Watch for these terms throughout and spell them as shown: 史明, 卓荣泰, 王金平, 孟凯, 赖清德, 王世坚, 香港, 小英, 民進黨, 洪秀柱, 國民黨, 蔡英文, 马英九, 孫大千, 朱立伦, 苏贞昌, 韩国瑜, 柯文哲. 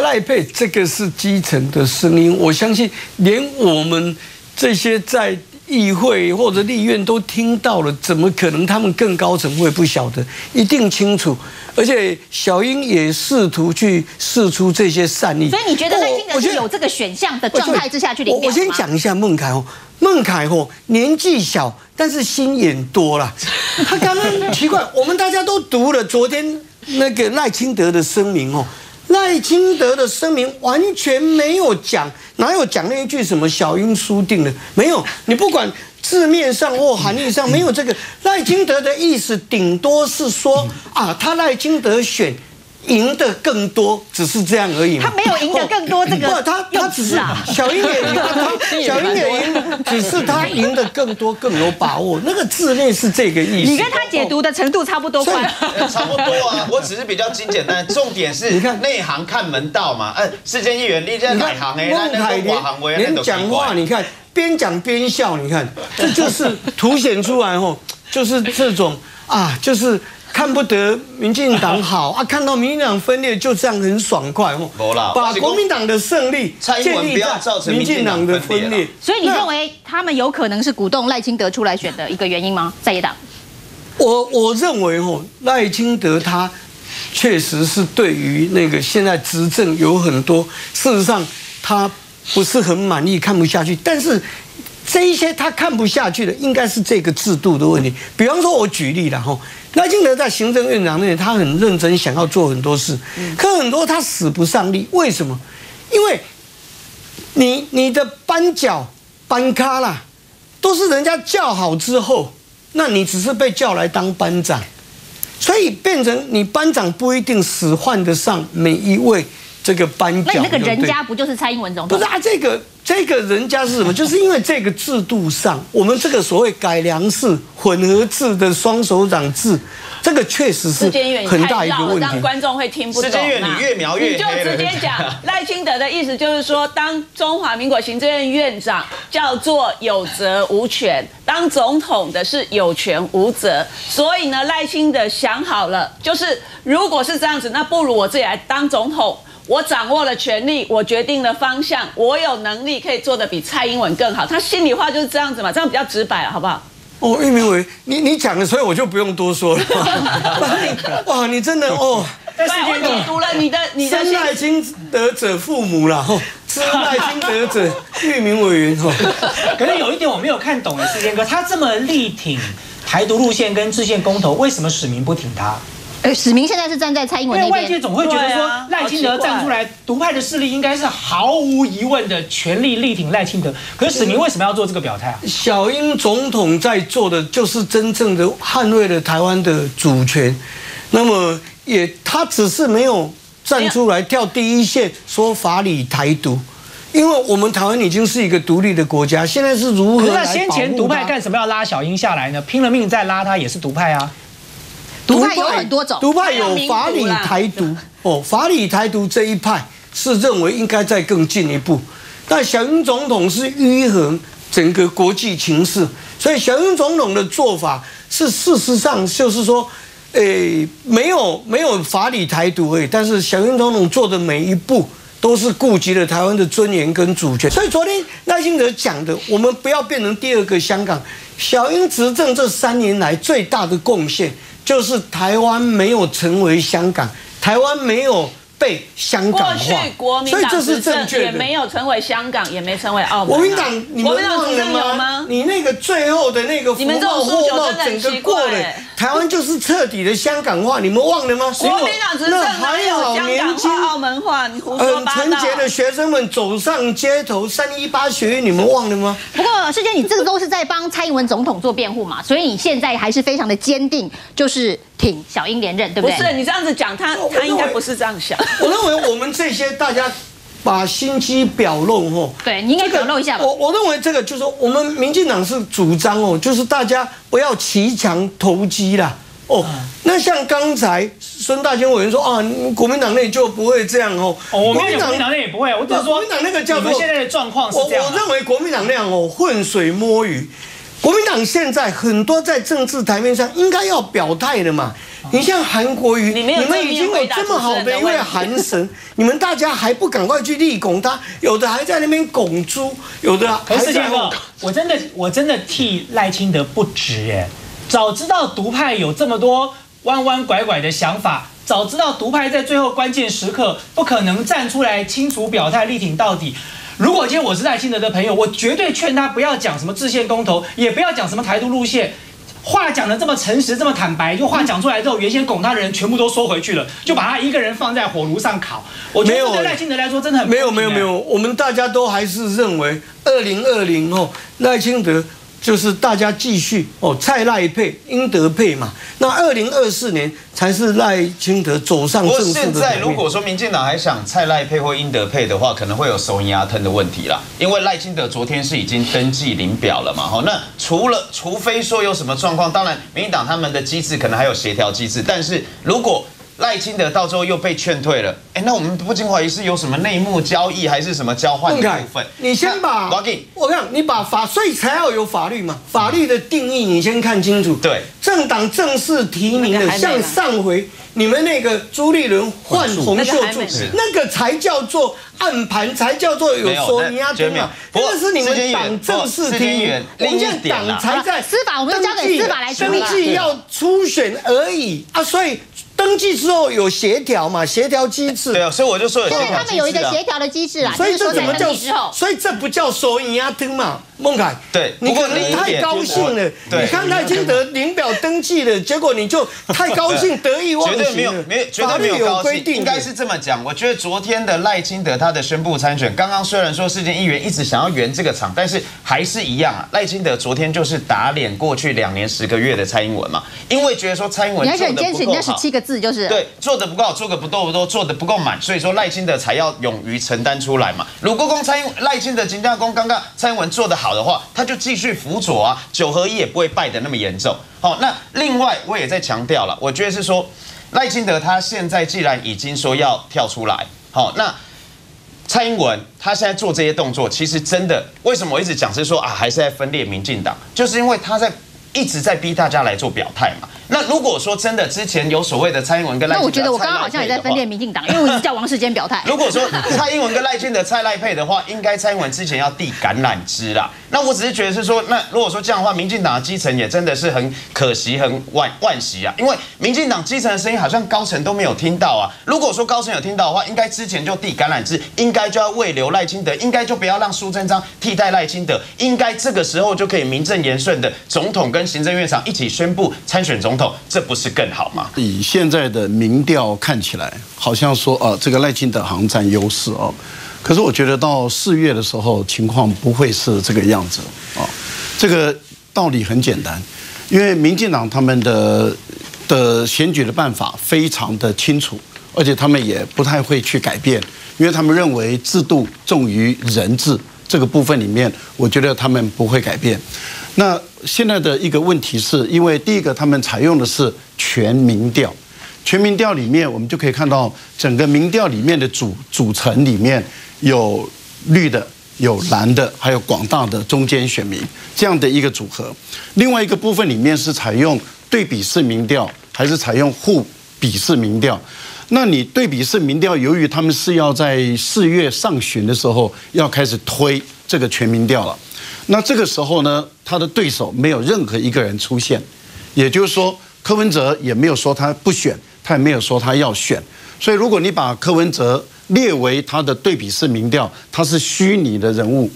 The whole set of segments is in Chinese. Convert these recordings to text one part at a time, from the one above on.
赖配，这个是基层的声音，我相信连我们这些在议会或者立院都听到了，怎么可能他们更高层会不晓得？一定清楚。而且小英也试图去释出这些善意。所以你觉得赖清德是有这个选项的状态之下去领奖吗？我先讲一下孟凯哦，孟凯哦，年纪小，但是心眼多啦。他刚刚奇怪，我们大家都读了昨天那个赖清德的声明哦。 赖清德的声明完全没有讲，哪有讲那一句什么小英输定了？没有，你不管字面上或含义上没有这个。赖清德的意思顶多是说啊，他赖清德选赢得更多，只是这样而已。他没有赢得更多这个，不，他只是小英也赢，小英也赢，只是他赢得更多更有把握。那个字面是这个意思。你跟他解读的程度差不多快，差不多啊。我只是比较简单，重点是你看内行看门道嘛。世坚议员你在哪行哎？孟凯连讲话，你看边讲边笑，你看这就是凸显出来哦，就是这种啊，就是。 看不得民进党好啊！看到民进党分裂就这样很爽快哦，把国民党的胜利建立在民进党的分裂。所以你认为他们有可能是鼓动赖清德出来选的一个原因吗？在野党，我认为哦，赖清德他确实是对于那个现在执政有很多，事实上他不是很满意，看不下去，但是。 这一些他看不下去的，应该是这个制度的问题。比方说，我举例了哈，赖清德在行政院长那里，他很认真想要做很多事，可很多他使不上力。为什么？因为你的班脚、班咖啦，都是人家叫好之后，那你只是被叫来当班长，所以变成你班长不一定使唤得上每一位。 这个班角，那你那个人家不就是蔡英文总统？不是啊，这个人家是什么？就是因为这个制度上，我们这个所谓改良式、混合制的双手掌制，这个确实是很大一个问题。让观众会听不懂。世坚院你越描越黑了。你就直接讲赖清德的意思，就是说，当中华民国行政院院长叫做有责无权，当总统的是有权无责。所以呢，赖清德想好了，就是如果是这样子，那不如我自己来当总统。 我掌握了权力，我决定了方向，我有能力可以做得比蔡英文更好。他心里话就是这样子嘛，这样比较直白，好不好？哦，郁明伟，你讲了，所以我就不用多说了。哇，你真的哦！但是我解读了你的心。赖清德者父母啦，吼，知赖清德者郁明委员吼。可是有一点我没有看懂的，世坚哥，他这么力挺台独路线跟制宪公投，为什么史明不挺他？ 史明现在是站在蔡英文那边，因为外界总会觉得说赖清德站出来，独派的势力应该是毫无疑问的全力力挺赖清德。可是史明为什么要做这个表态啊？小英总统在做的就是真正的捍卫了台湾的主权，那么也他只是没有站出来跳第一线说法理台独。 因为我们台湾已经是一个独立的国家，现在是如何？那先前独派干什么要拉小英下来呢？拼了命再拉他也是独派啊。 独派有很多种，独派有法理台独哦，法理台独这一派是认为应该再更进一步，但小英总统是迂回整个国际情势，所以小英总统的做法是事实上就是说，没有法理台独而已，但是小英总统做的每一步。 都是顾及了台湾的尊严跟主权，所以昨天赖清德讲的，我们不要变成第二个香港。小英执政这3年来最大的贡献，就是台湾没有成为香港，台湾没有被香港化。过去国民党执政也没有成为香港，也没成为澳门。国民党，你们忘了吗？你那个最后的那个福报祸报整个过了，台湾就是彻底的香港化，你们忘了吗？国民党执政还有香港化、澳门化，你胡说八道。纯洁的学生们走上街头，318学运，你们忘了吗？不过世坚，你这个都是在帮蔡英文总统做辩护嘛，所以你现在还是非常的坚定，就是挺小英连任，对不对？不是，你这样子讲他应该不是这样想。我认为我们这些大家把心机表露哦，对你应该表露一下吧。我认为这个就是我们民进党是主张哦，就是大家不要骑墙投机啦。哦，那像刚才孙大千委员说啊，国民党内就不会这样哦。我们国民党内也不会，我只是说国民党那个叫做现在的状况是这样。我认为国民党那样哦，浑水摸鱼。国民党现在很多在政治台面上应该要表态的嘛。你像韩国瑜，你们已经有这么好的一位韩神，你们大家还不赶快去力拱他？有的还在那边拱猪，有的还在。我真的替赖清德不值哎！早知道独派有这么多弯弯拐拐的想法。 早知道独派在最后关键时刻不可能站出来清楚表态力挺到底。如果今天我是赖清德的朋友，我绝对劝他不要讲什么制宪公投，也不要讲什么台独路线。话讲得这么诚实，这么坦白，就话讲出来之后，原先拱他的人全部都收回去了，就把他一个人放在火炉上烤。我觉得对赖清德来说真的很没有，我们大家都还是认为2020哦，赖清德。 就是大家继续哦，蔡赖配英德配嘛。那2024年才是赖清德走上正式的。现在如果说民进党还想蔡赖配或英德配的话，可能会有手牙疼的问题啦。因为赖清德昨天是已经登记领表了嘛，哈。那除非说有什么状况，当然民进党他们的机制可能还有协调机制，但是如果 赖清德到最后又被劝退了，哎，那我们不禁怀疑是有什么内幕交易还是什么交换的部分。你先把，我看你把法，所以才要有法律嘛，法律的定义你先看清楚。对，政党正式提名的，像上回你们那个朱立伦换洪秀柱，那个才叫做暗盘，才叫做有说你要听嘛。那是你们党正式提名，人家党才在司法，我们交给司法来处理，登记要初选而已啊，所以。 登记之后有协调嘛？协调机制。对啊，所以我就说有协调机制啊。他们有一个协调的机制啊。所以这怎么叫？所以这不叫收银啊，听嘛，孟凯。对，你可能太高兴了。你看赖清德领表登记了，结果你就太高兴得意忘形了。绝对没有，绝对没有高兴。应该是这么讲。我觉得昨天的赖清德他的宣布参选，刚刚虽然说世界议员一直想要圆这个场，但是还是一样啊。赖清德昨天就是打脸过去2年10个月的蔡英文嘛，因为觉得说蔡英文做得不够好。 字就是对，做的不够好，做的不多，做的不够满，所以说赖清德才要勇于承担出来嘛。如果赖清德金家公刚刚蔡英文做得好的话，他就继续辅佐啊，9合1也不会败得那么严重。好，那另外我也在强调了，我觉得是说赖清德他现在既然已经说要跳出来，好，那蔡英文他现在做这些动作，其实真的为什么我一直讲是说啊，还是在分裂民进党，就是因为他在。 一直在逼大家来做表态嘛。那如果说真的之前有所谓的蔡英文跟赖，那我觉得我刚刚好像也在分裂民进党，因为我一直叫王世坚表态。如果说蔡英文跟赖清德蔡赖配的话，应该蔡英文之前要递橄榄枝啦。那我只是觉得是说，那如果说这样的话，民进党的基层也真的是很可惜、很惋惜啊，因为民进党基层的声音好像高层都没有听到啊。如果说高层有听到的话，应该之前就递橄榄枝，应该就要慰留赖清德，应该就不要让苏贞昌替代赖清德，应该这个时候就可以名正言顺的总统跟 行政院长一起宣布参选总统，这不是更好吗？以现在的民调看起来，好像说这个赖清德好像占优势哦。可是我觉得到4月的时候，情况不会是这个样子哦。这个道理很简单，因为民进党他们的选举的办法非常的清楚，而且他们也不太会去改变，因为他们认为制度重于人治这个部分里面，我觉得他们不会改变。 那现在的一个问题是，因为第一个，他们采用的是全民调，全民调里面我们就可以看到整个民调里面的组成里面有绿的、有蓝的，还有广大的中间选民这样的一个组合。另外一个部分里面是采用对比式民调，还是采用互比式民调？那你对比式民调，由于他们是要在4月上旬的时候要开始推这个全民调了。 那这个时候呢，他的对手没有任何一个人出现，也就是说，柯文哲也没有说他不选，他也没有说他要选。所以，如果你把柯文哲列为他的对比式民调，他是虚拟的人物。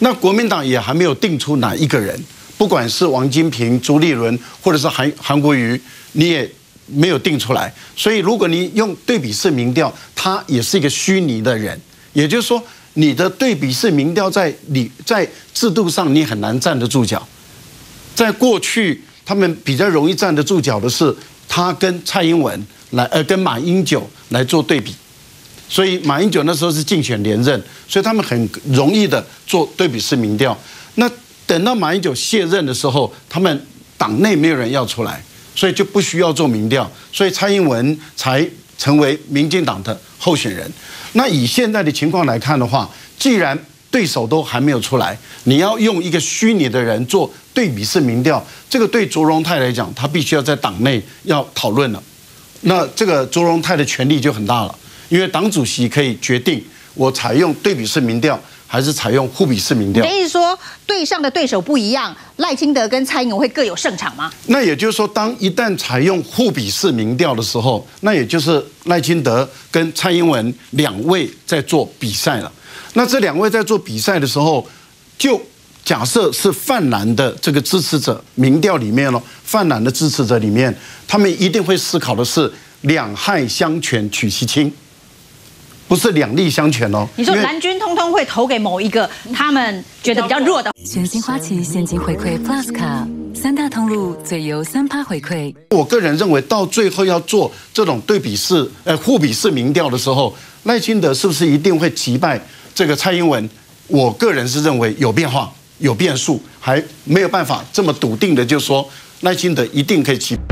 那国民党也还没有定出哪一个人，不管是王金平、朱立伦，或者是韩国瑜，你也没有定出来。所以，如果你用对比式民调，他也是一个虚拟的人，也就是说。 你的对比式民调在制度上你很难站得住脚，在过去他们比较容易站得住脚的是他跟蔡英文跟马英九来做对比，所以马英九那时候是竞选连任，所以他们很容易的做对比式民调。那等到马英九卸任的时候，他们党内没有人要出来，所以就不需要做民调，所以蔡英文才成为民进党的候选人。 那以现在的情况来看的话，既然对手都还没有出来，你要用一个虚拟的人做对比式民调，这个对卓荣泰来讲，他必须要在党内要讨论了，那这个卓荣泰的权力就很大了，因为党主席可以决定我采用对比式民调还是采用互比式民调。你的意思说，对上的对手不一样，赖清德跟蔡英文会各有胜场吗？那也就是说，当一旦采用互比式民调的时候，那也就是赖清德跟蔡英文两位在做比赛了。那这两位在做比赛的时候，就假设是泛蓝的这个支持者民调里面咯，泛蓝的支持者里面，他们一定会思考的是两害相权取其轻。 不是两利相权哦。你说蓝军通通会投给某一个他们觉得比较弱的。全新花旗现金回馈 Plus 卡，三大通路最优3%回馈。我个人认为，到最后要做这种对比式、互比式民调的时候，赖清德是不是一定会击败这个蔡英文？我个人是认为有变化、有变数，还没有办法这么笃定的就说赖清德一定可以击败。